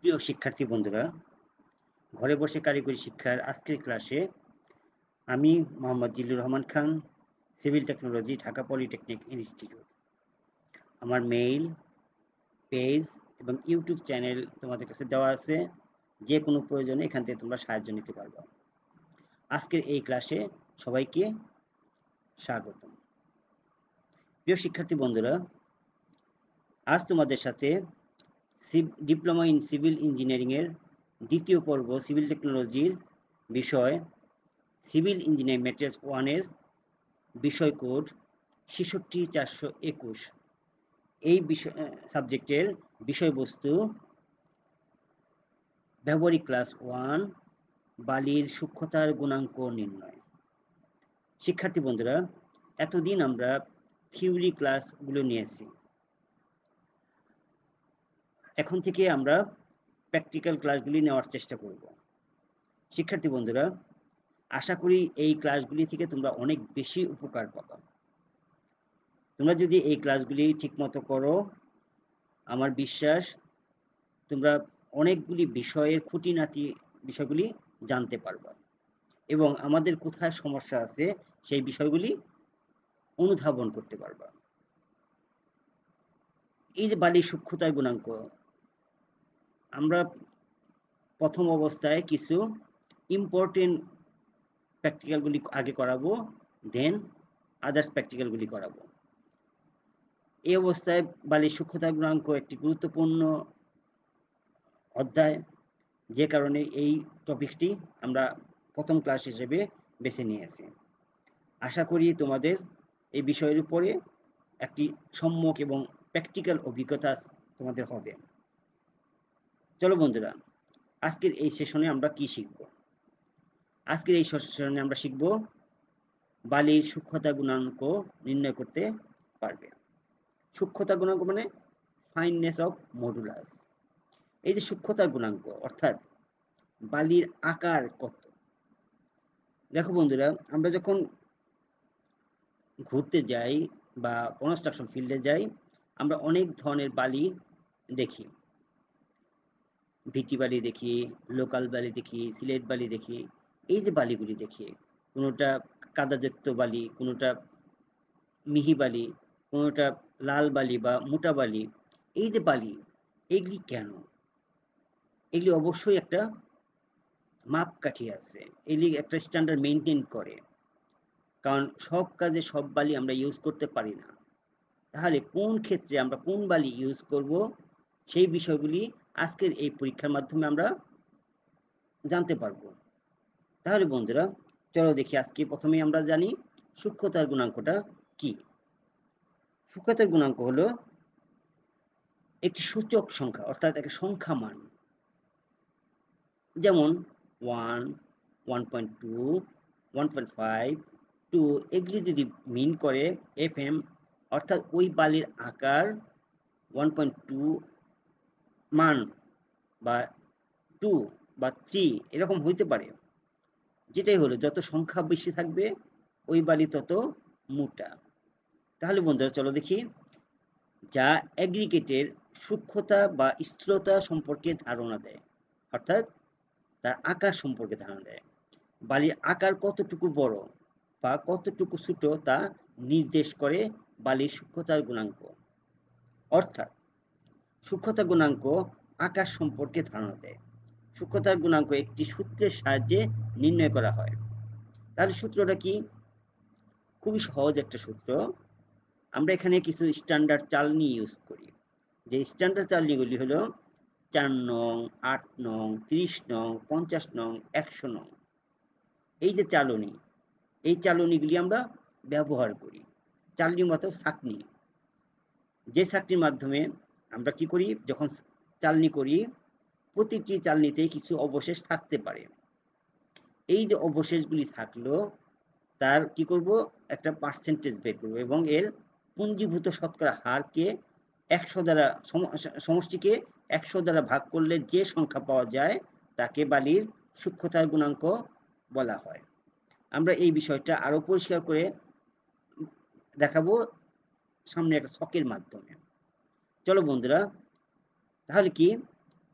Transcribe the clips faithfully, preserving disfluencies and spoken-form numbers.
প্রিয় শিক্ষার্থী বন্ধুরা, ঘরে বসে কারিগরি শিক্ষার আজকের ক্লাসে আমি Mohammad Zillur Rahman Khan, civil technology, Dhaka polytechnic institute. আমার মেইল, পেজ এবং ইউটিউব চ্যানেল তোমাদের কাছে দেওয়া আছে, যে কোনো প্রয়োজনে এখান থেকে তোমরা সাহায্য নিতে পারবা। আজকের এই ক্লাসে সবাইকে স্বাগতম। প্রিয় শিক্ষার্থী বন্ধুরা, আজ তোমাদের সাথে ডিপ্লোমা ইন সিভিল ইঞ্জিনিয়ারিংয়ের দ্বিতীয় পর্ব সিভিল টেকনোলজির বিষয় সিভিল ইঞ্জিনিয়ারিং ম্যাটেরিয়ালস ওয়ানের বিষয় কোড ছেষট্টি চারশো একুশ, এই বিষয় সাবজেক্টের বিষয়বস্তু ব্যবহারিক ক্লাস ওয়ান, বালির সূক্ষ্মতার গুণাঙ্ক নির্ণয়। শিক্ষার্থী বন্ধুরা, এতদিন আমরা থিওরি ক্লাসগুলো নিয়েছি, এখন থেকে আমরা প্র্যাকটিক্যাল ক্লাসগুলি নেওয়ার চেষ্টা করব। শিক্ষার্থী বন্ধুরা, আশা করি এই ক্লাসগুলি থেকে তোমরা অনেক বেশি উপকার পাবা। তোমরা যদি এই ক্লাসগুলি ঠিকমতো করো, আমার বিশ্বাস তোমরা অনেকগুলি বিষয়ের খুঁটিনাটি বিষয়গুলি জানতে পারবা এবং আমাদের কোথায় সমস্যা আছে সেই বিষয়গুলি অনুধাবন করতে পারবা। এই যে বালির সূক্ষ্মতার গুণাঙ্ক, আমরা প্রথম অবস্থায় কিছু ইম্পর্টেন্ট প্র্যাকটিক্যালগুলি আগে করাবো, দেন আদার্স প্র্যাকটিক্যালগুলি করাবো। এই অবস্থায় বালির সূক্ষ্মতা গুণাঙ্ক একটি গুরুত্বপূর্ণ অধ্যায়, যে কারণে এই টপিকটি আমরা প্রথম ক্লাস হিসেবে বেছে নিয়েছি। আশা করি তোমাদের এই বিষয়ের উপরে একটি সম্যক এবং প্র্যাকটিক্যাল অভিজ্ঞতা তোমাদের হবে। চলো বন্ধুরা, আজকের এই সেশনে আমরা কি শিখব? আজকের এই সেশনে আমরা শিখব বালির সূক্ষ্মতা গুণাঙ্ক নির্ণয় করতে পারবে। সূক্ষ্মতা গুণাঙ্ক মানে ফাইননেস অফ মডুলাস। এই যে সূক্ষ্মতার গুণাঙ্ক, অর্থাৎ বালির আকার কত। দেখো বন্ধুরা, আমরা যখন ঘুরতে যাই বা কনস্ট্রাকশন ফিল্ডে যাই, আমরা অনেক ধরনের বালি দেখি। ভিটি বালি দেখি, লোকাল বালি দেখি, সিলেট বালি দেখি। এই যে বালিগুলি দেখি, কোনোটা কাদাযুক্ত বালি, কোনোটা মিহি বালি, কোনোটা লাল বালি বা মোটা বালি। এই যে বালি, এগুলি কেন? এগুলি অবশ্যই একটা মাপকাঠি আছে, এগুলি একটা স্ট্যান্ডার্ড মেনটেন করে, কারণ সব কাজে সব বালি আমরা ইউজ করতে পারি না। তাহলে কোন ক্ষেত্রে আমরা কোন বালি ইউজ করব, সেই বিষয়গুলি আজকের এই পরীক্ষার মাধ্যমে আমরা জানতে পারব। তাহলে বন্ধুরা, চলো দেখি আজকে প্রথমে আমরা জানি সূক্ষ্মতার গুণাঙ্কটা কি। সূক্ষ্মতার গুণাঙ্ক হলো একটি সূচক সংখ্যা, অর্থাৎ একটা সংখ্যা মান, যেমন one, one point two, one point five, two, এগুলি যদি মিন করে এফ এম, অর্থাৎ ওই বালির আকার ওয়ান পয়েন্ট টু মান বা টু বা থ্রি এরকম হইতে পারে। যেটাই হলো, যত সংখ্যা বেশি থাকবে ওই বালি তত মোটা। তাহলে বন্ধুরা চলো দেখি, যা অ্যাগ্রিগেটের সূক্ষ্মতা বা স্থূলতা সম্পর্কে ধারণা দেয়, অর্থাৎ তার আকার সম্পর্কে ধারণা দেয়। বালির আকার কতটুকু বড় বা কতটুকু ছোট তা নির্দেশ করে বালির সূক্ষ্মতার গুণাঙ্ক, অর্থাৎ সূক্ষ্মতা গুণাঙ্ক আকার সম্পর্কে ধারণা দেয়। সূক্ষ্মতার গুণাঙ্ক একটি সূত্রের সাহায্যে নির্ণয় করা হয়। তাহলে সূত্রটা কি? খুবই সহজ একটা সূত্র। আমরা এখানে কিছু স্ট্যান্ডার্ড চালনি ইউজ করি, যে স্ট্যান্ডার্ড চালনিগুলি হলো চার নং, আট নং, ত্রিশ নং, পঞ্চাশ নং, একশো নং। এই যে চালনি, এই চালনিগুলি আমরা ব্যবহার করি। চালনি মতো ছাকনি, যে ছাকনির মাধ্যমে আমরা কি করি, যখন চালনি করি প্রতিটি চালনিতে কিছু অবশেষ থাকতে পারে। এই যে অবশেষগুলি থাকলো, তার কি করব, একটা পার্সেন্টেজ বের করব এবং এর পুঞ্জীভূত শতকরা হারকে একশো দ্বারা, সমষ্টিকে একশো দ্বারা ভাগ করলে যে সংখ্যা পাওয়া যায় তাকে বালির সূক্ষ্মতার গুণাঙ্ক বলা হয়। আমরা এই বিষয়টা আরো পরিষ্কার করে দেখাবো সামনে একটা ছকের মাধ্যমে। চলো বন্ধুরা, তাহলে কি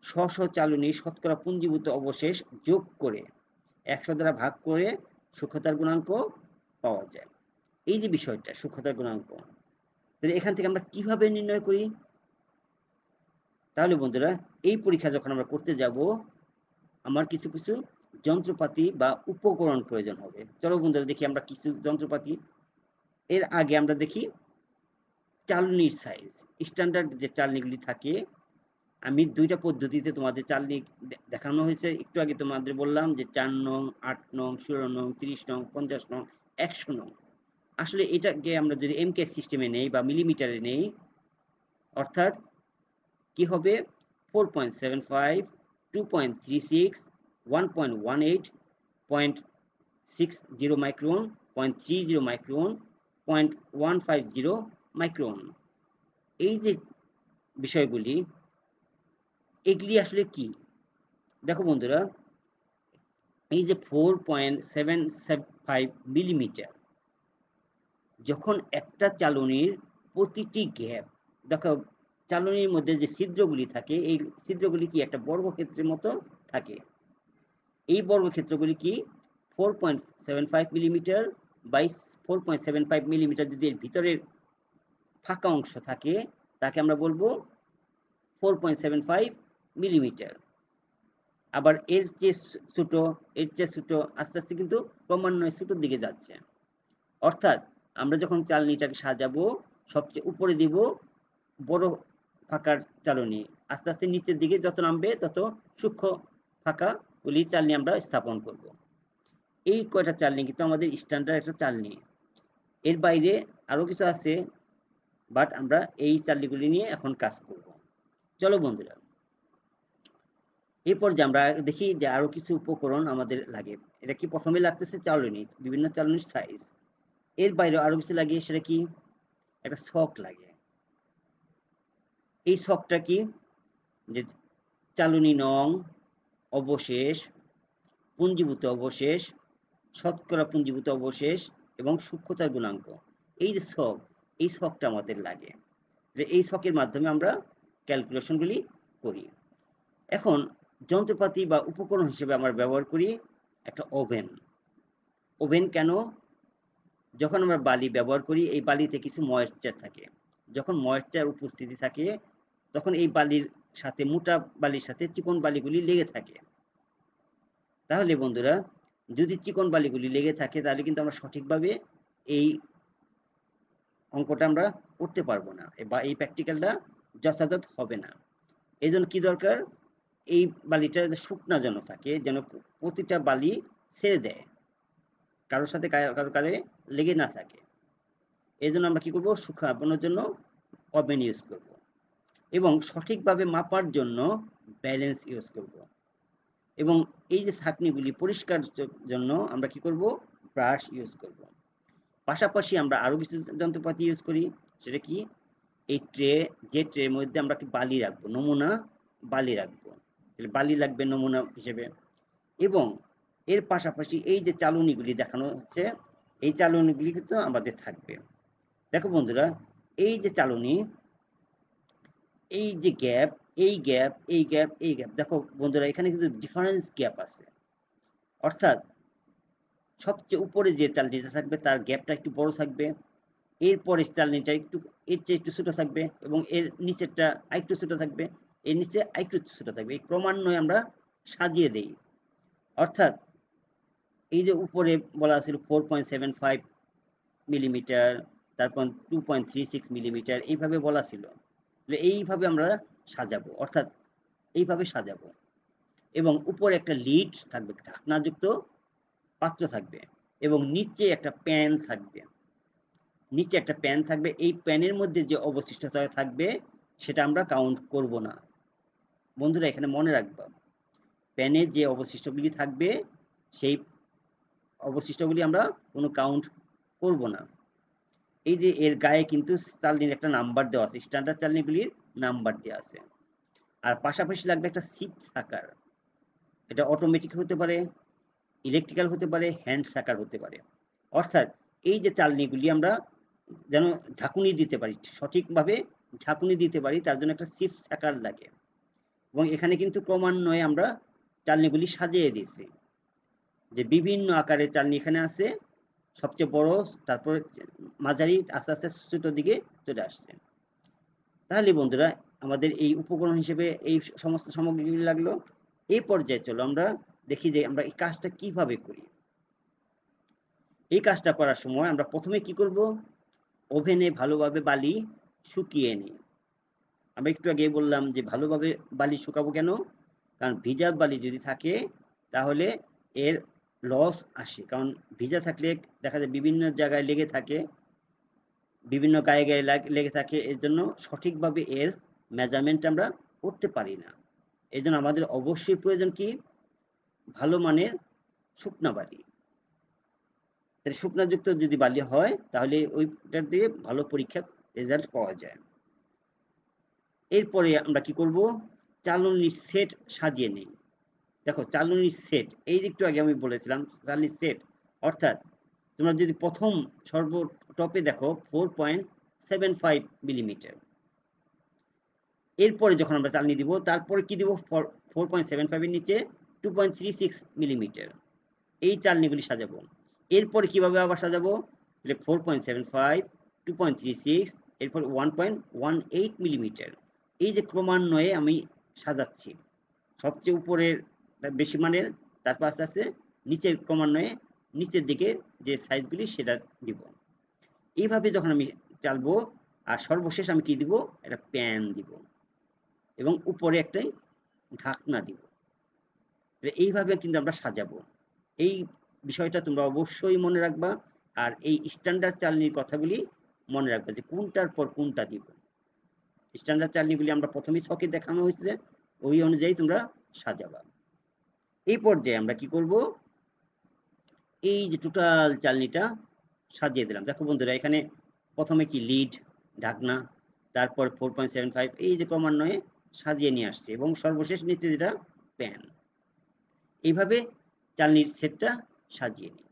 স্ব চালনী শতকরা পুঞ্জীভূত অবশেষ যোগ করে একশো দ্বারা ভাগ করে সূক্ষ্মতার গুণাঙ্ক পাওয়া যায়। এই যে বিষয়টা সূক্ষ্মতার গুণাঙ্ক, তাহলে এখান থেকে আমরা কিভাবে নির্ণয় করি? তাহলে বন্ধুরা, এই পরীক্ষা যখন আমরা করতে যাব আমার কিছু কিছু যন্ত্রপাতি বা উপকরণ প্রয়োজন হবে। চলো বন্ধুরা দেখি আমরা কিছু যন্ত্রপাতি। এর আগে আমরা দেখি চালনির সাইজ, স্ট্যান্ডার্ড যে চালনিগুলি থাকে। আমি দুইটা পদ্ধতিতে তোমাদের চালনি দেখানো হয়েছে, একটু আগে তোমাদের বললাম যে চার নং, আট নং, ষোলো নং, তিরিশ নং, পঞ্চাশ নং, একশো নং। আসলে এটাকে আমরা যদি এম কে সিস্টেমে নেই বা মিলিমিটারে নেই, অর্থাৎ কি হবে four point seven five, two point three six, one point one eight, point six zero micron, point three zero micron, point one five zero micron. এই যে বিষয়গুলি, এগুলি আসলে কি? দেখো বন্ধুরা, এই যে four point seven five millimetre, যখন একটা চালনির প্রতিটি গ্যাপ, দেখো চালনির মধ্যে যে ছিদ্রগুলি থাকে, এই ছিদ্রগুলি কি একটা বর্গক্ষেত্রের মতো থাকে। এই বর্গক্ষেত্রগুলি কি four point seven five millimetre by four point seven five millimetre, যদি এর ভিতরের ফাঁকা অংশ থাকে তাকে আমরা বলবো four point seven five millimetre. আবার এর চেয়ে ছোটো, এর চেয়ে ছোটো, আস্তে আস্তে কিন্তু ক্রমান্বয়ে ছোটোর দিকে যাচ্ছে। অর্থাৎ আমরা যখন চালনিটাকে সাজাবো, সবচেয়ে উপরে দিব বড় ফাঁকার চালনি, আস্তে আস্তে নিচের দিকে যত নামবে তত সূক্ষ্ম ফাঁকাগুলি চালনি আমরা স্থাপন করব। এই কয়টা চালনি কিন্তু আমাদের স্ট্যান্ডার্ড একটা চালনি। এর বাইরে আরও কিছু আছে, বাট আমরা এই চালনিগুলি নিয়ে এখন কাজ করব। চলো বন্ধুরা, এরপর যে আমরা দেখি যে আরও কিছু উপকরণ আমাদের লাগে। এটা কি প্রথমে লাগতেছে চালনি, বিভিন্ন চালনির সাইজ। এর বাইরে আরো কিছু লাগে, সেটা কি একটা শক লাগে। এই শকটা কি, যে চালনি নং, অবশেষ, পুঞ্জীভূত অবশেষ, শতকরা পুঞ্জীভূত অবশেষ এবং সূক্ষ্মতার গুণাঙ্ক। এই যে শক, এই শকটা আমাদের লাগে। এই শকের মাধ্যমে আমরা ক্যালকুলেশনগুলি করি। এখন যন্ত্রপাতি বা উপকরণ হিসেবে আমরা ব্যবহার করি একটা ওভেন। ওভেন কেন? যখন আমরা বালি ব্যবহার করি, এই বালিতে কিছু ময়েশ্চার থাকে। যখন ময়েশ্চার উপস্থিতি থাকে তখন এই বালির সাথে, মোটা বালির সাথে চিকন বালিগুলি লেগে থাকে। তাহলে বন্ধুরা, যদি চিকন বালিগুলি লেগে থাকে তাহলে কিন্তু আমরা সঠিকভাবে এই অঙ্কটা আমরা করতে পারবো না, বা এই প্র্যাকটিক্যালটা যথাযথ হবে না। এই জন্য কী দরকার, এই বালিটা শুকনা যেন থাকে, যেন প্রতিটা বালি ছেড়ে দেয়, কারোর সাথে কারো কারে লেগে না থাকে। এই জন্য আমরা কি করব, শুকানোর জন্য ওভেন ইউজ করব, এবং সঠিকভাবে মাপার জন্য ব্যালেন্স ইউজ করব, এবং এই যে ছাঁকনিগুলি পরিষ্কার জন্য আমরা কি করব, ব্রাশ ইউজ করব। পাশাপাশি আমরা আরও কিছু যন্ত্রপাতি ইউজ করি, সেটা কি এই ট্রে, যে ট্রের মধ্যে আমরা কি বালি রাখবো, নমুনা বালি রাখবো, বালি লাগবে নমুনা হিসেবে। এবং এর পাশাপাশি এই যে চালনিগুলি দেখানো হচ্ছে, এই চালনিগুলি কিন্তু আমাদের থাকবে। দেখো বন্ধুরা, এই যে চালনি, এই যে গ্যাপ, এই গ্যাপ, এই গ্যাপ, এই গ্যাপ, দেখো বন্ধুরা এখানে কিন্তু ডিফারেন্স গ্যাপ আছে। অর্থাৎ সবচেয়ে উপরে যে চালনিটা থাকবে তার গ্যাপটা একটু বড় থাকবে, এরপরে চালনিটা একটু এর চেয়ে একটু ছোটো থাকবে, এবং এর নিচেরটা আরেকটু ছোটো থাকবে, এর নিচে আরেকটু ছোটো থাকবে। এই ক্রমান্বয়ে আমরা সাজিয়ে দেই। অর্থাৎ এই যে উপরে বলা ছিল four point seven five millimetre, তারপর two point three six millimetre, এইভাবে বলা ছিল। এইভাবে আমরা সাজাবো, অর্থাৎ এইভাবে সাজাবো, এবং উপরে একটা লিড থাকবে, ঢাকনাযুক্ত পাত্র থাকবে, এবং নিচে একটা প্যান থাকবে, নিচে একটা প্যান থাকবে। এই প্যানের মধ্যে যে অবশিষ্টতা থাকবে সেটা আমরা কাউন্ট করব না। বন্ধুরা এখানে মনে রাখবা, প্যানে যে অবশিষ্টগুলি থাকবে সেই অবশিষ্টগুলি আমরা কোনো কাউন্ট করব না। এই যে এর গায়ে কিন্তু চালনির একটা নাম্বার দেওয়া আছে, স্ট্যান্ডার্ড চালনিগুলির নাম্বার দেওয়া আছে। আর পাশাপাশি লাগবে একটা সিপ সাকার। এটা অটোমেটিক হতে পারে, ইলেকট্রিক্যাল হতে পারে, হ্যান্ড সাকার হতে পারে। অর্থাৎ এই যে চালনিগুলি আমরা যেন ঝাঁকুনি দিতে পারি, সঠিকভাবে ঝাঁকুনি দিতে পারি, তার জন্য একটা সিপ সাকার লাগে। এবং এখানে কিন্তু ক্রমান্বয়ে আমরা চালনিগুলি সাজিয়ে দিয়েছি যে বিভিন্ন আকারের চালনি এখানে আছে, সবচেয়ে বড়, তারপরে মাঝারি, আস্তে আস্তে ছোট দিকে চলে আসছে। তাহলে বন্ধুরা আমাদের এই উপকরণ হিসেবে এই সমস্ত সামগ্রীগুলি লাগলো। এই পর্যায়ে চলো আমরা দেখি যে আমরা এই কাজটা কিভাবে করি। এই কাজটা করার সময় আমরা প্রথমে কি করব, ওভেনে ভালোভাবে বালি শুকিয়ে নিই। আমি একটু আগে বললাম যে ভালোভাবে বালি শুকাবো কেন, কারণ ভিজা বালি যদি থাকে তাহলে এর লস আসে, কারণ ভিজা থাকলে দেখা যায় বিভিন্ন জায়গায় লেগে থাকে, বিভিন্ন গায়ে গায়ে লেগে থাকে, এর জন্য সঠিকভাবে এর মেজারমেন্ট আমরা করতে পারি না। এই জন্য আমাদের অবশ্যই প্রয়োজন কি, ভালো মানের শুকনা বালি। তাহলে শুকনাযুক্ত যদি বালি হয় তাহলে ওইটার দিয়ে ভালো পরীক্ষার রেজাল্ট পাওয়া যায়। এরপরে আমরা কি করব, চালনির সেট সাজিয়ে নিই। দেখো চালনির সেট, এই যে একটু আগে আমি বলেছিলাম চালনির সেট, অর্থাৎ তোমরা যদি প্রথম সর্ব টপে দেখো four point seven five millimetre. এরপরে যখন আমরা চালনি দিব তারপরে কি দিব, ফোর পয়েন্ট সেভেন ফাইভের নিচে two point three six millimetre, এই চালনিগুলি সাজাবো। এরপরে কিভাবে আবার সাজাবো, তাহলে four point seven five, two point three six, এরপর one point one eight millimetre, এই যে ক্রমান্বয়ে আমি সাজাচ্ছি, সবচেয়ে উপরের বেশি মানের, তারপর আস্তে আস্তে নিচের ক্রমান্বয়ে নিচের দিকে যে সাইজগুলি সেটা দিব। এইভাবে যখন আমি চালবো, আর সর্বশেষ আমি কি দিব, একটা প্যান দিব এবং উপরে একটাই ঢাকনা দিব। এইভাবে কিন্তু আমরা সাজাবো। এই বিষয়টা তোমরা অবশ্যই মনে রাখবা, আর এই স্ট্যান্ডার্ড চালনির কথাগুলি মনে রাখবা যে কোনটার পর কোনটা দিব। স্ট্যান্ডার্ড চালনিগুলি আমরা প্রথমেই ছকে দেখানো হয়েছে, ওই অনুযায়ী তোমরা সাজাবা। এই পর্যায়ে আমরা কি করব, এই যে টোটাল চালনিটা সাজিয়ে দিলাম। দেখো বন্ধুরা এখানে প্রথমে কি লিড, ঢাকনা, তারপর ফোর পয়েন্ট সেভেন ফাইভ, এই যে ক্রমান্বয়ে সাজিয়ে নিয়ে আসছে, এবং সর্বশেষ নিচে যেটা প্যান। এইভাবে চালনির সেটটা সাজিয়ে নিই।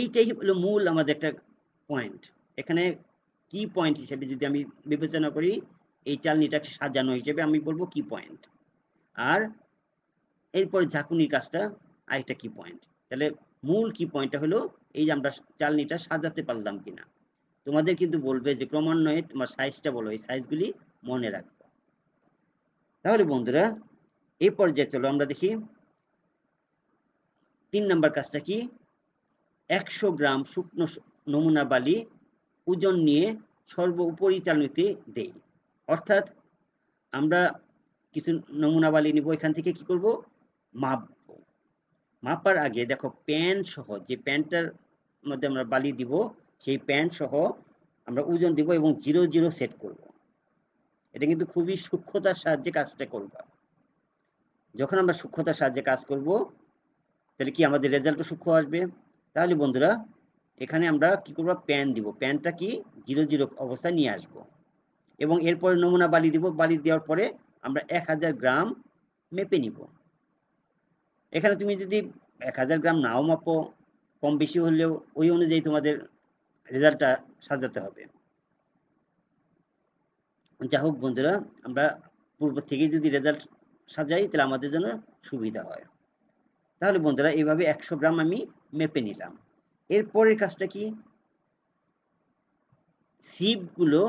এইটাই হলো মূল আমাদের একটা পয়েন্ট। এখানে কি পয়েন্ট হিসেবে যদি আমি বিবেচনা করি, এই চালনিটাকে সাজানো হিসেবে আমি বলবো কি পয়েন্ট, আর এরপরে ঝাঁকুনির কাজটা আরেকটা কি পয়েন্ট। তাহলে মূল কি পয়েন্টটা হলো এই যে আমরা চালনিটা সাজাতে পারলাম কিনা। তোমাদের কিন্তু বলবে যে ক্রমান্বয়ে তোমার সাইজটা বলো, এই সাইজগুলি মনে রাখবো। তাহলে বন্ধুরা এই পর্যায়ে চলো আমরা দেখি তিন নম্বর কাজটা কি, একশো গ্রাম শুকনো নমুনা বালি ওজন নিয়ে সর্বোপরি চালনিতে দেই। অর্থাৎ আমরা কিছু নমুনা বালি নিব, এখান থেকে কি করব, মাপব। মাপার আগে দেখো প্যান সহ, যে প্যানটার মধ্যে আমরা বালি দিব সেই প্যান সহ আমরা ওজন দিব এবং জিরো জিরো সেট করব। এটা কিন্তু খুবই সূক্ষ্মতার সাহায্যে কাজটা করব। যখন আমরা সূক্ষ্মতার সাহায্যে কাজ করব তাহলে কি আমাদের রেজাল্টও সূক্ষ্ম আসবে। তাহলে বন্ধুরা এখানে আমরা কি করব, প্যান দিব, প্যানটা কি জিরো জিরো অবস্থায় নিয়ে আসব, এবং এরপরে নমুনা বালি দিব। বালি দেওয়ার পরে আমরা এক হাজার গ্রাম মেপে নিব। এখানে তুমি যদি এক হাজার গ্রাম নাও মাপো, কম বেশি হলেও ওই অনুযায়ী তোমাদের রেজাল্টটা সাজাতে হবে। যা হোক বন্ধুরা, আমরা পূর্ব থেকে যদি রেজাল্ট সাজাই তাহলে আমাদের জন্য সুবিধা হয়। তাহলে বন্ধুরা এইভাবে একশো গ্রাম আমি মেপে নিলাম। এরপরের কাজটা কি, সিপগুলো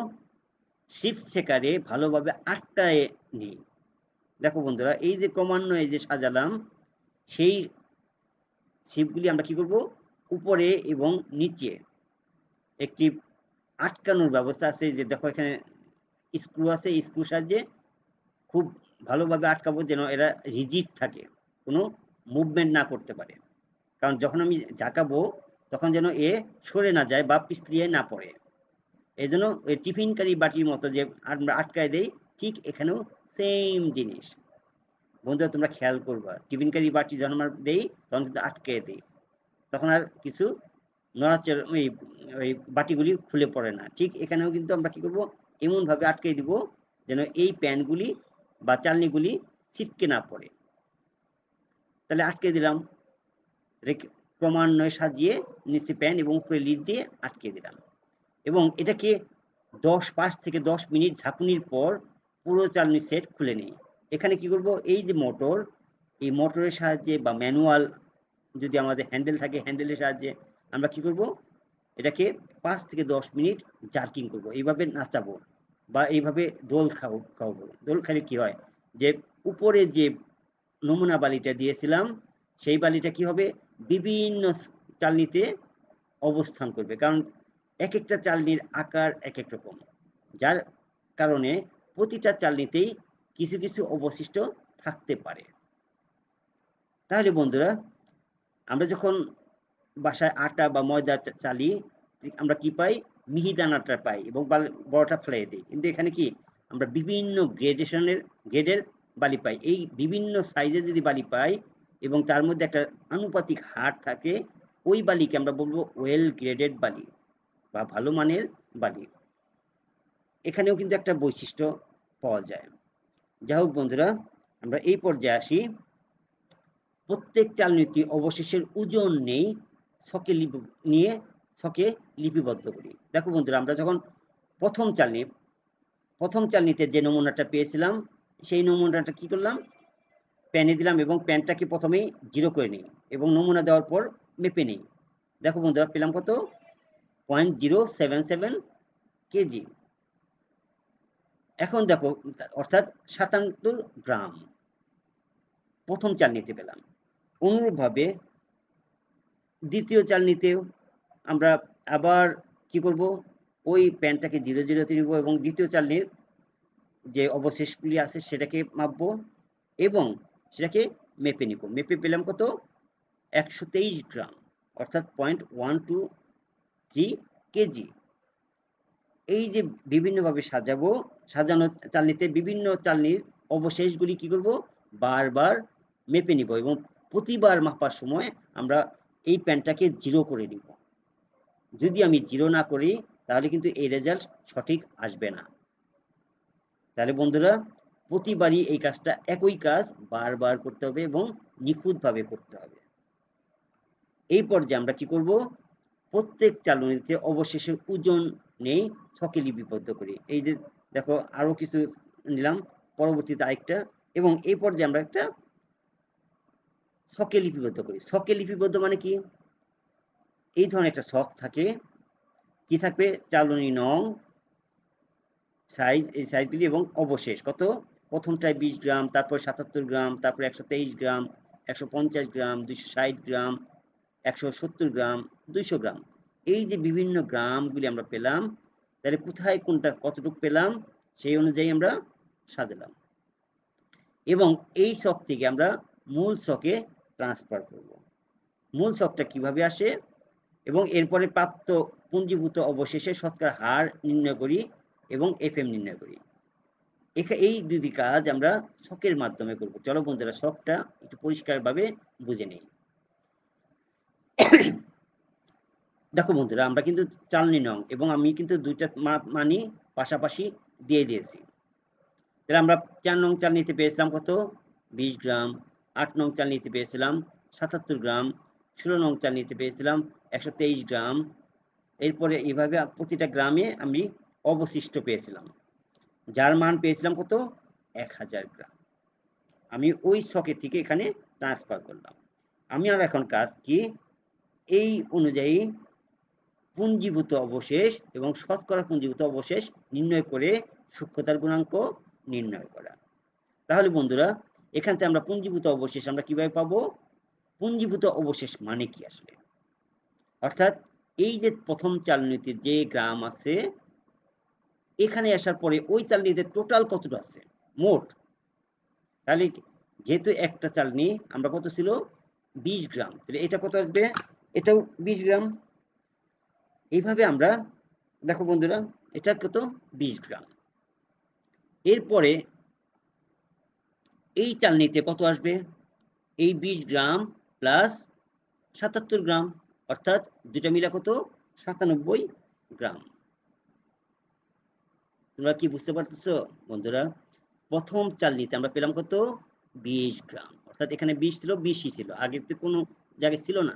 সিপ সেকারে ভালোভাবে আটকায় নিই। দেখো বন্ধুরা এই যে ক্রমান্বয়ে যে সাজালাম সেই সিপগুলি আমরা কি করব, উপরে এবং নিচে একটি আটকানোর ব্যবস্থা আছে। যে দেখো এখানে স্ক্রু আছে, স্ক্রু সাহায্যে খুব ভালোভাবে আটকাবো যেন এরা রিজিড থাকে, কোনো মুভমেন্ট না করতে পারে। কারণ যখন আমি ঝাঁকাবো তখন যেন এ সরে না যায় বা পিছলিয়ে না পড়ে। এই জন্য ওই টিফিনকারি বাটির মতো যে আমরা আটকায় দেই, ঠিক এখানেও সেম জিনিস। বন্ধুরা তোমরা খেয়াল করবা, টিফিনকারি বাটি যখন আমরা দেই তখন কিন্তু আটকে দেই, তখন আর কিছু নড়াচড় ওই ওই বাটিগুলি খুলে পড়ে না। ঠিক এখানেও কিন্তু আমরা কি করব, এমনভাবে আটকে দিব যেন এই প্যানগুলি বা চালনিগুলি ছিটকে না পড়ে। তাহলে আটকে দিলাম, ক্রমান্বয়ে সাজিয়ে নিচে প্যান এবং উপরে লিড দিয়ে আটকে দিলাম, এবং এটাকে দশ পাঁচ থেকে দশ মিনিট ঝাঁকুনির পর পুরো চালনি সেট খুলে নিই। এখানে কি করব, এই যে মোটর, এই মোটরের সাহায্যে বা ম্যানুয়াল যদি আমাদের হ্যান্ডেল থাকে, হ্যান্ডেলের সাহায্যে আমরা কি করব, এটাকে পাঁচ থেকে দশ মিনিট জার্কিং করব, এইভাবে নাচাবো বা এইভাবে দোল খাও খাওয়াবো। দোল খেলে কি হয়, যে উপরে যে নমুনা বালিটা দিয়েছিলাম সেই বালিটা কি হবে, বিভিন্ন চালনিতে অবস্থান করবে, কারণ এক একটা চালনির আকার এক এক রকম, যার কারণে প্রতিটা চালনিতেই কিছু কিছু অবশিষ্ট থাকতে পারে। তাহলে বন্ধুরা, আমরা যখন বাসায় আটা বা ময়দা চালি আমরা কি পাই, মিহিদানাটা পাই এবং বড়টা ফেলাই দিই, কিন্তু এখানে কি আমরা বিভিন্ন গ্রেডেশনের গ্রেডের বালি পাই। এই বিভিন্ন সাইজে যদি বালি পাই এবং তার মধ্যে একটা আনুপাতিক হার থাকে, ওই বালিকে আমরা বলবো ওয়েল গ্রেডেড বালি বা ভালো মানের বালি। এখানেও কিন্তু একটা বৈশিষ্ট্য পাওয়া যায়। যাই হোক বন্ধুরা, আমরা এই পর্যায়ে আসি। প্রত্যেক চালনীতি অবশেষের ওজন নেই ছকে লিপি নিয়ে ছকে লিপিবদ্ধ করি। দেখো বন্ধুরা, আমরা যখন প্রথম চালনি প্রথম চালনিতে যে নমুনাটা পেয়েছিলাম সেই নমুনাটা কি করলাম, প্যানে দিলাম এবং প্যানটাকে প্রথমেই জিরো করে নিই এবং নমুনা দেওয়ার পর মেপে নিই। দেখো বন্ধুরা, পেলাম কত, point zero seven seven K G. এখন দেখো, অর্থাৎ সাতাত্তর গ্রাম প্রথম চালনিতে পেলাম। অনুরূপভাবে দ্বিতীয় চালনিতেও আমরা আবার কি করব, ওই প্যানটাকে জিরো জিরোতে নিব এবং দ্বিতীয় চালনির যে অবশেষগুলি আছে সেটাকে মাপবো এবং সেটাকে মেপে নিব। মেপে পেলাম কত, একশো তেইশ গ্রাম, অর্থাৎ point one two three K G. এই যে বিভিন্নভাবে সাজাবো, সাজানো চালনিতে বিভিন্ন চালনির অবশেষগুলি কি করব, বারবার মেপে নিব এবং প্রতিবার মাপার সময় আমরা এই প্যানটাকে জিরো করে নিব। যদি আমি জিরো না করি তাহলে কিন্তু এই রেজাল্ট সঠিক আসবে না। তাহলে বন্ধুরা, প্রতিবারই এই কাজটা, একই কাজ বারবার করতে হবে এবং নিখুঁতভাবে করতে হবে। এই পর্যায়ে আমরা কি করব, প্রত্যেক চালনিতে অবশেষের ওজন নেই ছকে লিপিবদ্ধ করি। এই যে দেখো, আরো কিছু নিলাম, পরবর্তীতে আরেকটা, এবং এই পর্যায়ে আমরা একটা ছকে লিপিবদ্ধ করি। ছকে লিপিবদ্ধ মানে কি, এই ধরনের একটা ছক থাকে, কি থাকবে, চালনী নং, সাইজ, এই সাইজগুলি এবং অবশেষ কত, প্রথমটায় বিশ গ্রাম, তারপর সাতাত্তর গ্রাম, তারপর একশো তেইশ গ্রাম, একশো পঞ্চাশ গ্রাম, দুইশো ষাট গ্রাম, একশো সত্তর গ্রাম, দুইশো গ্রাম। এই যে বিভিন্ন গ্রামগুলি আমরা পেলাম, তাহলে কোথায় কোনটা কতটুকু পেলাম সেই অনুযায়ী আমরা সাজালাম এবং এই ছক থেকে আমরা মূল ছকে ট্রান্সফার করব। মূল ছকটা কিভাবে আসে এবং এরপরে প্রাপ্ত পুঞ্জীভূত অবশেষে শতকরা হার নির্ণয় করি এবং এফ এম নির্ণয় করি। এই দুটি কাজ আমরা ছকের মাধ্যমে করব। চলো বন্ধুরা, ছকটা একটু পরিষ্কারভাবে বুঝে নিই। দেখো বন্ধুরা, আমরা কিন্তু চালনি নং এবং আমি কিন্তু দুইটা মানি পাশাপাশি দিয়ে দিয়েছি। তাহলে আমরা চার নং চালনিতে পেয়েছিলাম কত, বিশ গ্রাম, আট নং চালনিতে পেয়েছিলাম সাতাত্তর গ্রাম, ষোলো নং চালনিতে পেয়েছিলাম একশো তেইশ গ্রাম। এরপরে এইভাবে প্রতিটা গ্রামে আমি অবশিষ্ট পেয়েছিলাম, যার মান পেয়েছিলাম কত, এক হাজার গ্রাম। আমি ওই ছকের থেকে এখানে ট্রান্সফার করলাম। আমি আর এখন কাজ কি, এই অনুযায়ী পুঞ্জীভূত অবশেষ এবং শতকরা পুঞ্জীভূত অবশেষ নির্ণয় করে সূক্ষ্মতার গুণাঙ্ক নির্ণয় করা। তাহলে বন্ধুরা, এখান থেকে আমরা পুঞ্জীভূত অবশেষ আমরা কিভাবে পাবো, পুঞ্জীভূত অবশেষ মানে কি আসলে, অর্থাৎ এই যে প্রথম চালনীতে যে গ্রাম আছে এখানে আসার পরে ওই চালনীতে টোটাল কতটা আছে মোট। তাহলে যেহেতু একটা চালনি আমরা কত ছিল, বিশ গ্রাম, তাহলে এটা কত আসবে, এটাও বিশ গ্রাম। এইভাবে আমরা দেখো বন্ধুরা, এটা কত, বিশ গ্রাম। এরপরে এই চালনিতে কত আসবে, এই বিশ গ্রাম প্লাস সাতাত্তর গ্রাম, অর্থাৎ দুটা মিলা কত, সাতানব্বই গ্রাম। তোমরা কি বুঝতে পারতেছ বন্ধুরা, প্রথম চালনিতে আমরা পেলাম কত, বিশ গ্রাম, অর্থাৎ এখানে বিশ ছিল, বিশই ছিল, আগে তো কোনো জায়গায় ছিল না।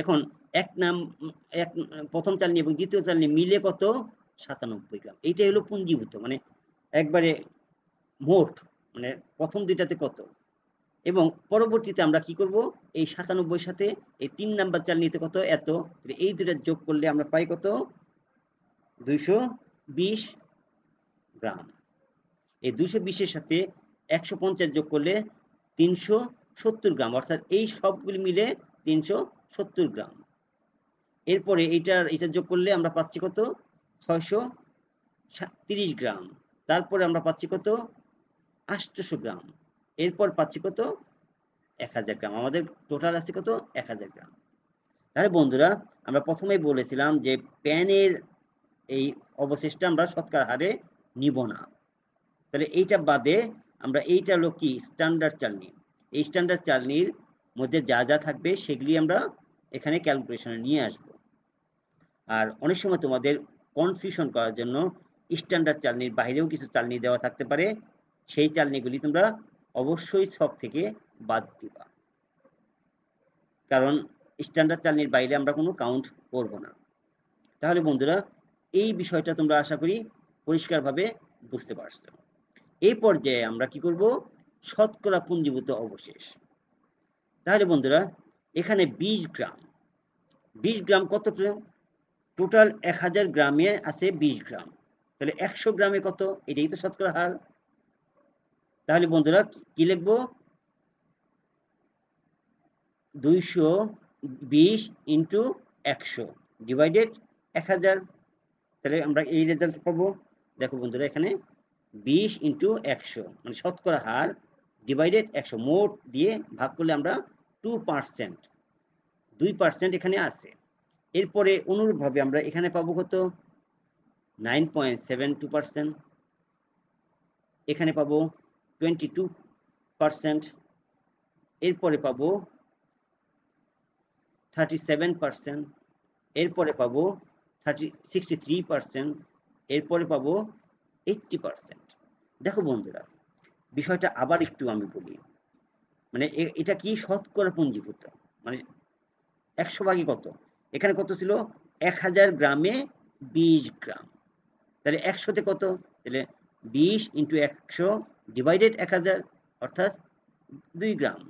এখন এক নাম এক প্রথম চালনি এবং দ্বিতীয় চালনি মিলে কত, সাতানব্বই গ্রাম। এইটাই হলো পুঞ্জীভূত, মানে একবারে মোট মানে প্রথম দুইটাতে কত এবং পরবর্তীতে আমরা কি করব এই সাতানব্বই সাথে এই তিন নাম্বার চাল নিতে কত এত এই দুইটা যোগ করলে আমরা পাই কত দুইশো বিশ গ্রাম। এই দুইশো বিশের সাথে একশো পঞ্চাশ যোগ করলে তিনশো সত্তর গ্রাম, অর্থাৎ এই সবগুলি মিলে তিনশো সত্তর গ্রাম। এরপরে এইটার এটা যোগ করলে আমরা পাচ্ছি কত ছয়শো তিরিশ গ্রাম, তারপরে আমরা পাচ্ছি কত আটশো গ্রাম, এরপর পাচ্ছি কত এক হাজার গ্রাম। আমাদের টোটাল আছে কত এক হাজার গ্রাম। তাহলে বন্ধুরা আমরা প্রথমেই বলেছিলাম যে প্যানের এই অবশেষটা আমরা শতকরা হারে নিব না, তাহলে এইটা বাদে আমরা এইটা হলো কি স্ট্যান্ডার্ড চালনি। এই স্ট্যান্ডার্ড চালনির মধ্যে যা যা থাকবে সেগুলি আমরা এখানে ক্যালকুলেশনে নিয়ে আসব। আর অনেক সময় তোমাদের কনফিউশন করার জন্য স্ট্যান্ডার্ড চালনির বাইরেও কিছু চালনি দেওয়া থাকতে পারে, সেই চালনিগুলি তোমরা অবশ্যই সব থেকে বাদ দিবা, কারণ স্ট্যান্ডার্ড চালনির বাইরে আমরা কোনো কাউন্ট করব না। তাহলে বন্ধুরা এই বিষয়টা তোমরা আশা করি পরিষ্কারভাবে বুঝতে পারছো। এই পর্যায়ে আমরা কি করব শতকরা পুঞ্জীভূত অবশেষ। তাহলে বন্ধুরা এখানে বিশ গ্রাম, বিশ গ্রাম কত টোটাল এক হাজার গ্রামে আছে বিশ গ্রাম, তাহলে একশো গ্রামে কত এটাই তো শতকরা হার। তাহলে বন্ধুরা কি লিখব দুইশো বিশ ইন্টু একশো ডিভাইডেড এক হাজার, তাহলে আমরা এই রেজাল্ট পাবো। দেখো বন্ধুরা এখানে বিশ ইন্টু একশো মানে শতকরা হার ডিভাইডেড একশো মোট দিয়ে ভাগ করলে আমরা টু পার্সেন্ট দুই পার্সেন্ট এখানে আছে। এরপরে অনুরূপভাবে আমরা এখানে পাবো কত nine point seven two percent, এখানে পাবো টোয়েন্টি টু পার্সেন্ট, এরপরে পাবো থার্টি সেভেন পার্সেন্ট, এরপরে পাবো থার্টি সিক্সটি থ্রি পার্সেন্ট, এরপরে পাবো এইটটি পার্সেন্ট। দেখো বন্ধুরা বিষয়টা আবার একটু আমি বলি, মানে এটা কি শতকরা পুঞ্জীভূত, মানে একশো ভাগে কত, এখানে কত ছিল এক হাজার গ্রামে বিশ গ্রাম, তাহলে একশোতে কত তাহলে বিশ ইন্টু একশো ডিভাইডেড এক হাজার অর্থাৎ দুই গ্রাম।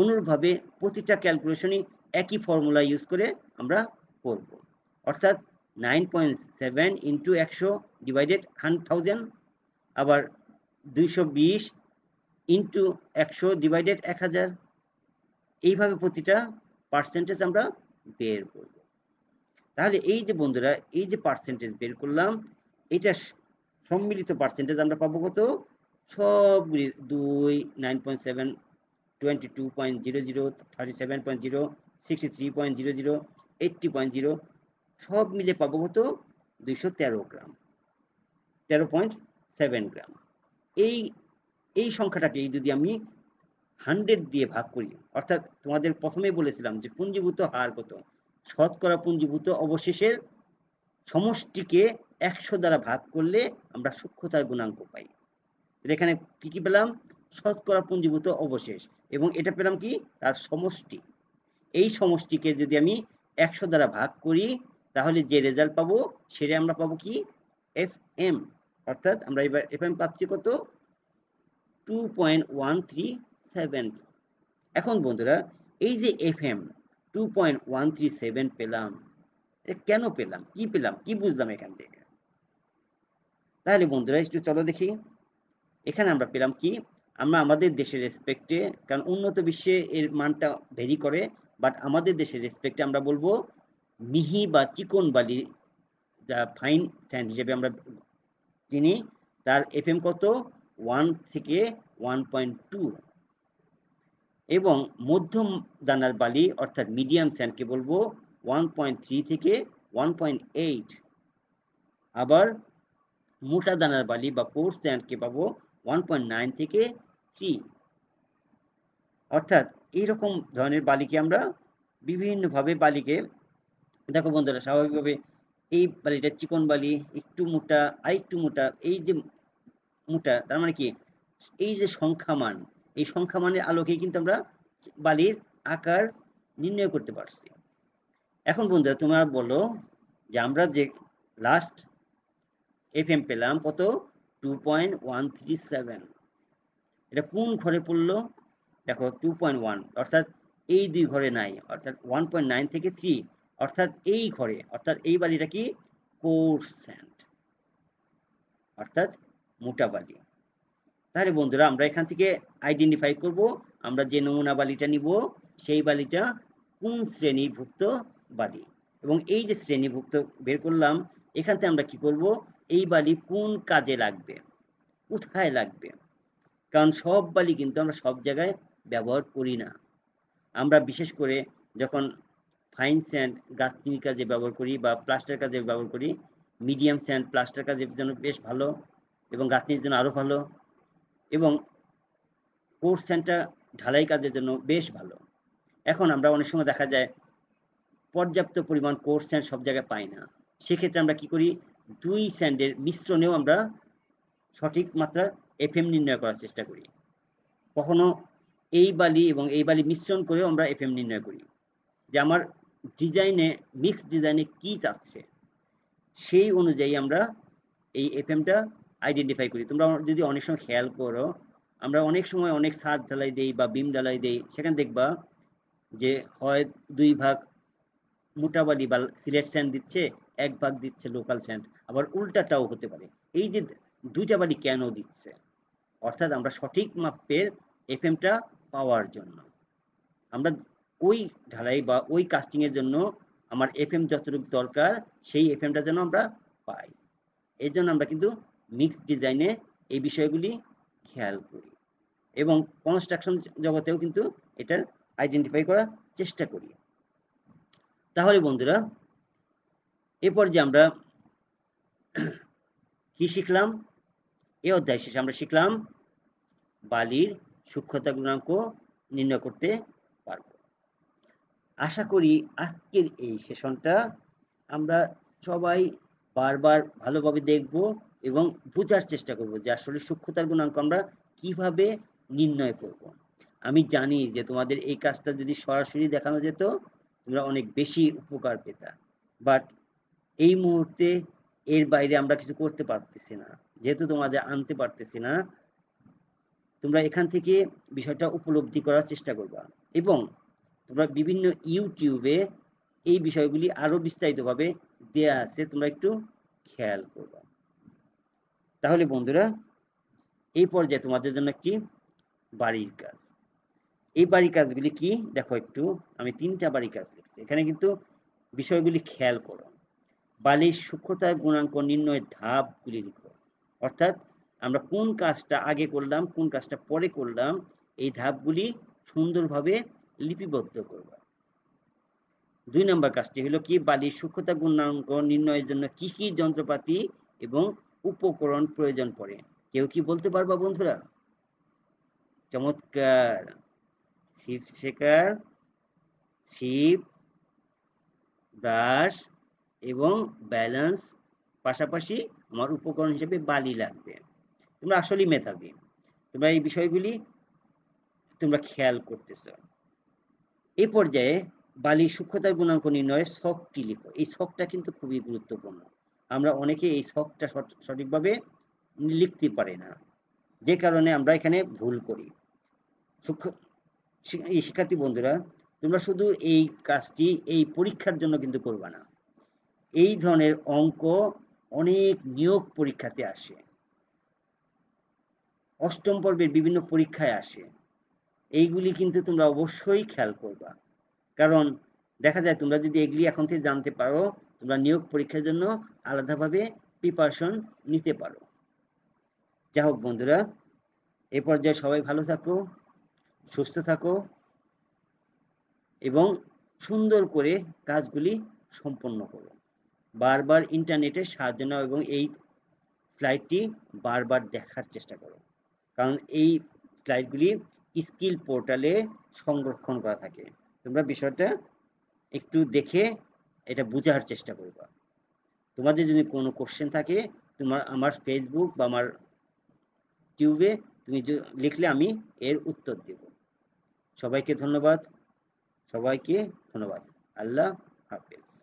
অনুরূপভাবে প্রতিটা ক্যালকুলেশনই একই ফর্মুলা ইউজ করে আমরা করব, অর্থাৎ নাইন পয়েন্ট সেভেন ইন্টু একশো ডিভাইডেড হান্ড্রেড থাউজেন্ড, আবার দুইশো বিশ ইন্টু একশো ডিভাইডেড এক হাজার, এইভাবে প্রতিটা পার্সেন্টেজ আমরা বের করব। তাহলে এই যে বন্ধুরা এই যে পার্সেন্টেজ বের করলাম এটা সম্মিলিত পার্সেন্টেজ আমরা পাবো কত সবগুলি দুই nine point seven twenty two point zero zero thirty seven point zero sixty three point zero zero eighty point zero সব মিলে পাবো কত দুইশো তেরো গ্রাম তেরো পয়েন্ট সেভেন গ্রাম। এই এই সংখ্যাটাকে যদি আমি হান্ড্রেড দিয়ে ভাগ করি, অর্থাৎ তোমাদের প্রথমেই বলেছিলাম যে পুঞ্জীভূত হার কত শতকরা পুঞ্জীভূত অবশেষের সমষ্টিকে একশো দ্বারা ভাগ করলে আমরা সূক্ষ্মতার গুণাঙ্ক পাই। এখানে কি কি পেলাম শতকরা পুঞ্জীভূত অবশেষ এবং এটা পেলাম কি তার সমষ্টি। এই সমষ্টিকে যদি আমি একশো দ্বারা ভাগ করি তাহলে যে রেজাল্ট পাবো সেটা আমরা পাবো কি এফ এম, অর্থাৎ আমরা এবার এফ এম পাচ্ছি কত two point one three seven. এখন বন্ধুরা এই যে F M two point one three seven পেলাম কেন পেলাম কি পেলাম কি বুঝলাম এখান থেকে? তাহলে বন্ধুরা একটু চলো দেখি এখানে আমরা পেলাম কি আমরা আমাদের দেশের রেসপেক্টে, কারণ উন্নত বিশ্বে এর মানটা ভেরি করে, বাট আমাদের দেশের রেসপেক্টে আমরা বলবো মিহি বা চিকন বালি যা ফাইন স্যান্ড হিসেবে আমরা চিনি তার এফ এম কত ওয়ান থেকে ওয়ান পয়েন্ট টু এবং মধ্যম দানার বালি অর্থাৎ মিডিয়াম স্যান্ডকে বলবো ওয়ান পয়েন্ট থ্রি থেকে ওয়ান পয়েন্ট এইট, আবার মোটা দানার বালি বা কোর্স স্যান্ডকে পাবো ওয়ান পয়েন্ট নাইন থেকে থ্রি। অর্থাৎ এইরকম ধরনের বালিকে আমরা বিভিন্নভাবে বালিকে দেখো বন্ধুরা স্বাভাবিকভাবে এই বালিটা চিকন বালি একটু মোটা আর একটু মোটা, এই যে মোটা তার মানে কি এই যে সংখ্যামান এই সংখ্যামানের আলোকেই কিন্তু আমরা বালির আকার নির্ণয় করতে পারছি। এখন বন্ধুরা তোমরা বলো যে আমরা যে লাস্ট এফ এম পেলাম কত two point one three seven এটা কোন ঘরে পড়লো? দেখো টু পয়েন্ট ওয়ান, অর্থাৎ এই দুই ঘরে নাই, অর্থাৎ ওয়ান পয়েন্ট নাইন থেকে থ্রি, অর্থাৎ এই ঘরে, অর্থাৎ এই বালিটা কি কোর্স স্যান্ড, অর্থাৎ মোটা বালি। তাহলে বন্ধুরা আমরা এখান থেকে আইডেন্টিফাই করব আমরা যে নমুনা বালিটা নিব সেই বালিটা কোন শ্রেণীভুক্ত বালি, এবং এই যে শ্রেণীভুক্ত বের করলাম এখান থেকে আমরা কি করব, এই বালি কোন কাজে লাগবে, কোথায় লাগবে, কারণ সব বালি কিন্তু আমরা সব জায়গায় ব্যবহার করি না। আমরা বিশেষ করে যখন ফাইন স্যান্ড গাঁথনির কাজে ব্যবহার করি বা প্লাস্টার কাজে ব্যবহার করি, মিডিয়াম স্যান্ড প্লাস্টার কাজের জন্য বেশ ভালো এবং গাঁথনির জন্য আরও ভালো, এবং কোর্স স্যান্ডটা ঢালাই কাজের জন্য বেশ ভালো। এখন আমরা অনেক সময় দেখা যায় পর্যাপ্ত পরিমাণ কোর্স স্যান্ড সব জায়গায় পাই না, সেক্ষেত্রে আমরা কি করি, দুই স্যান্ডের মিশ্রণেও আমরা সঠিক মাত্রা এফএম নির্ণয় করার চেষ্টা করি। কখনো এই বালি এবং এই বালি মিশ্রণ করেও আমরা এফএম নির্ণয় করি যে আমার ডিজাইনে মিক্স ডিজাইনে কি চাচ্ছে, সেই অনুযায়ী আমরা এই এফএমটা আইডেন্টিফাই করি। তোমরা যদি অনেক সময় খেয়াল করো আমরা অনেক সময় অনেক ছাদ ঢালাই দেই বা বিম ঢালাই দেই, সেখানে দেখবা যে হয় দুই ভাগ মোটা বালি বা সিলেট স্যান্ড দিচ্ছে, এক ভাগ দিচ্ছে লোকাল স্যান্ড, আবার উল্টাটাও হতে পারে। এই যে দুইটা বালি কেন দিচ্ছে, অর্থাৎ আমরা সঠিক মাপের এফএমটা পাওয়ার জন্য আমরা ওই ঢালাই বা ওই কাস্টিংয়ের জন্য আমার এফএম যতটুকু দরকার সেই এফএমটা যেন আমরা পাই, এর জন্য আমরা কিন্তু মিক্স ডিজাইনে এই বিষয়গুলি খেয়াল করি এবং কনস্ট্রাকশন জগতেও কিন্তু এটার আইডেন্টিফাই করার চেষ্টা করি। তাহলে বন্ধুরা এরপর যে আমরা কি শিখলাম, এ অধ্যায় শেষে আমরা শিখলাম বালির সূক্ষ্মতা গুণাঙ্ক নির্ণয় করতে পারব। আশা করি আজকের এই সেশনটা আমরা সবাই বারবার ভালোভাবে দেখব এবং বোঝার চেষ্টা করব যে আসলে সূক্ষ্মতার গুণাঙ্ক আমরা কিভাবে নির্ণয় করব। আমি জানি যে তোমাদের এই কাজটা যদি সরাসরি দেখানো যেত তোমরা অনেক বেশি উপকার পেতা, বাট এই মুহূর্তে এর বাইরে আমরা কিছু করতে পারতেছি না, যেহেতু তোমাদের আনতে পারতেছি না। তোমরা এখান থেকে বিষয়টা উপলব্ধি করার চেষ্টা করবা এবং তোমরা বিভিন্ন ইউটিউবে এই বিষয়গুলি আরো বিস্তারিতভাবে দেয়া আছে, তোমরা একটু খেয়াল করবা। তাহলে বন্ধুরা এই পর্যায়ে তোমাদের জন্য একটি বাড়ির কাজ, এই বাড়ির কাজগুলি কি দেখো একটু, আমি তিনটা বাড়ির কাজ লিখছি, এখানে কিন্তু বিষয়গুলি খেয়াল করো। বালির সূক্ষ্মতার গুণাঙ্ক নির্ণয়ের ধাপগুলি লিখো, অর্থাৎ আমরা কোন কাজটা আগে করলাম কোন কাজটা পরে করলাম এই ধাপগুলি সুন্দরভাবে লিপিবদ্ধ করব। দুই নম্বর কাজটি হলো কি, বালির সূক্ষ্মতা গুণাঙ্ক নির্ণয়ের জন্য কি কি যন্ত্রপাতি এবং উপকরণ প্রয়োজন পড়ে, কেউ কি বলতে পারবা বন্ধুরা? চমৎকার, শিপ শেকার, শিপ, ব্রাশ এবং ব্যালেন্স, পাশাপাশি আমার উপকরণ হিসেবে বালি লাগবে। তোমরা আসলে মেধাবী, তোমরা এই বিষয়গুলি তোমরা খেয়াল করতেছ। এই পর্যায়ে বালির সূক্ষ্মতার গুণাঙ্ক নির্ণয়ের ছকটি লিখো, এই ছকটা কিন্তু খুবই গুরুত্বপূর্ণ, আমরা অনেকে এই ছকটা সঠিকভাবে লিখতে পারি না, যে কারণে আমরা এখানে ভুল করি। শিক্ষার্থী বন্ধুরা তোমরা শুধু এই কাজটি এই পরীক্ষার জন্য কিন্তু করবা না, এই ধরনের অঙ্ক অনেক নিয়োগ পরীক্ষাতে আসে, অষ্টম পর্বের বিভিন্ন পরীক্ষায় আসে, এইগুলি কিন্তু তোমরা অবশ্যই খেয়াল করবা, কারণ দেখা যায় তোমরা যদি এগুলি এখন থেকে জানতে পারো তোমরা নিয়োগ পরীক্ষার জন্য আলাদাভাবে প্রিপারেশন নিতে পারো। যাই হোক বন্ধুরা এ পর্যায়ে সবাই ভালো থাকো, সুস্থ থাকো এবং সুন্দর করে কাজগুলি সম্পন্ন করো। বারবার ইন্টারনেটের সাহায্য নাও এবং এই স্লাইডটি বারবার দেখার চেষ্টা করো, কারণ এই স্লাইডগুলি স্কিল পোর্টালে সংরক্ষণ করা থাকে, তোমরা বিষয়টা একটু দেখে এটা বোঝার চেষ্টা করবা। তোমাদের যদি কোনো কোশ্চেন থাকে তোমার আমার ফেসবুক বা আমার টিউবে তুমি লিখলে আমি এর উত্তর দেব। সবাইকে ধন্যবাদ, সবাইকে ধন্যবাদ, আল্লাহ হাফেজ।